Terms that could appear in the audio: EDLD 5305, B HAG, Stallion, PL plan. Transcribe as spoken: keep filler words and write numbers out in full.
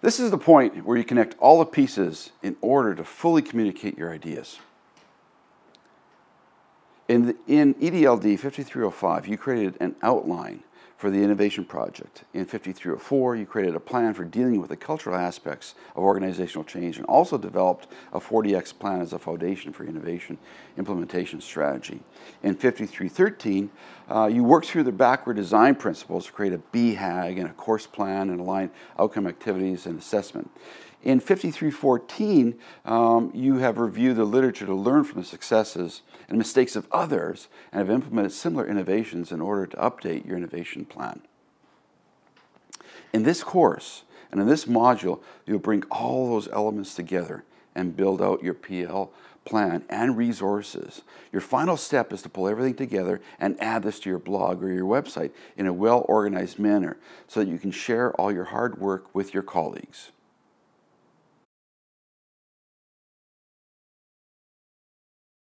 This is the point where you connect all the pieces in order to fully communicate your ideas. In, the, in E D L D fifty-three oh five, you created an outline for the innovation project. In fifty-three oh four, you created a plan for dealing with the cultural aspects of organizational change and also developed a forty X plan as a foundation for innovation implementation strategy. In fifty-three thirteen, uh, you worked through the backward design principles to create a B HAG and a course plan and align outcome activities and assessment. In fifty-three fourteen, um, you have reviewed the literature to learn from the successes and mistakes of others and have implemented similar innovations in order to update your innovation plan. In this course and in this module, you'll bring all those elements together and build out your P L plan and resources. Your final step is to pull everything together and add this to your blog or your website in a well-organized manner so that you can share all your hard work with your colleagues.